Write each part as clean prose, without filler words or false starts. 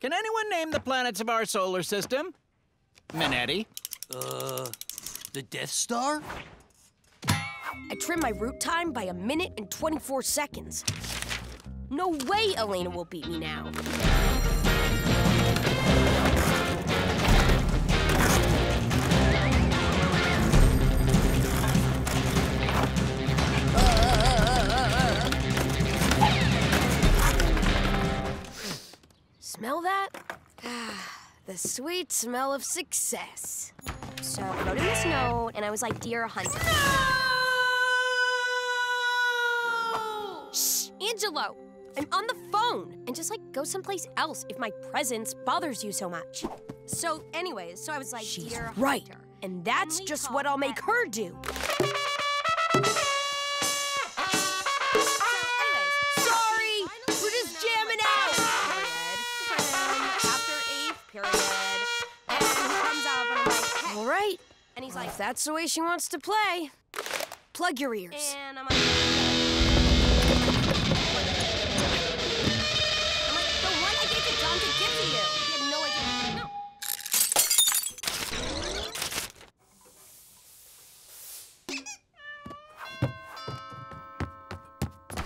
Can anyone name the planets of our solar system? Minetti? The Death Star? I trimmed my route time by 1 minute and 24 seconds. No way Elena will beat me now. Smell that? The sweet smell of success. So I wrote in this note, and I was like, Dear Hunter. No! Shh, Angelo, I'm on the phone. And just like, go someplace else if my presence bothers you so much. So anyways, so I was like, She's Dear Hunter. Right, and that's just what I'll make her do. And he's like, if that's the way she wants to play, plug your ears. And I'm like, the one I gave to John to give to you. He had no idea.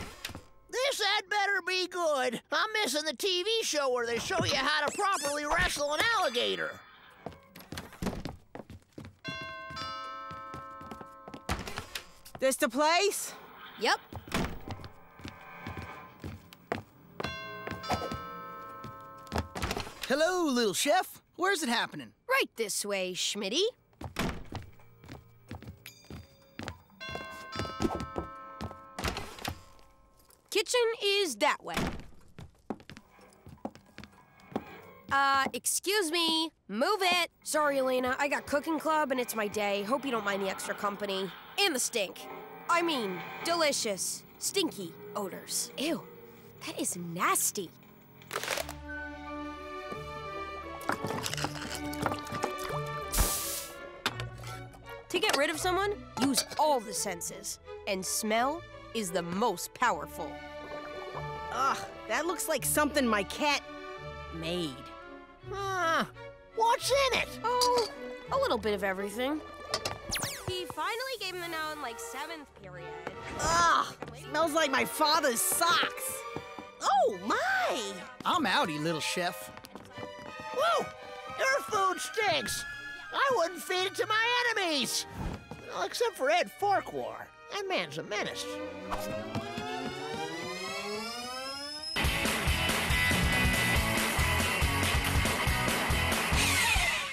No. This had better be good. I'm missing the TV show where they show you how to properly wrestle an alligator. This the place? Yep. Hello, little chef. Where's it happening? Right this way, Schmitty. Kitchen is that way. Excuse me. Move it. Sorry, Elena. I got cooking club and it's my day. Hope you don't mind the extra company. And the stink. I mean, delicious, stinky odors. Ew, that is nasty. To get rid of someone, use all the senses. And smell is the most powerful. Ugh, that looks like something my cat made. What's in it? Oh, a little bit of everything. He finally gave him the note in, like, 7th period. Ugh! Smells like my father's socks. Oh, my! I'm outie, little chef. Whoa! Your food stinks! I wouldn't feed it to my enemies! Well, except for Ed Forkwar. That man's a menace.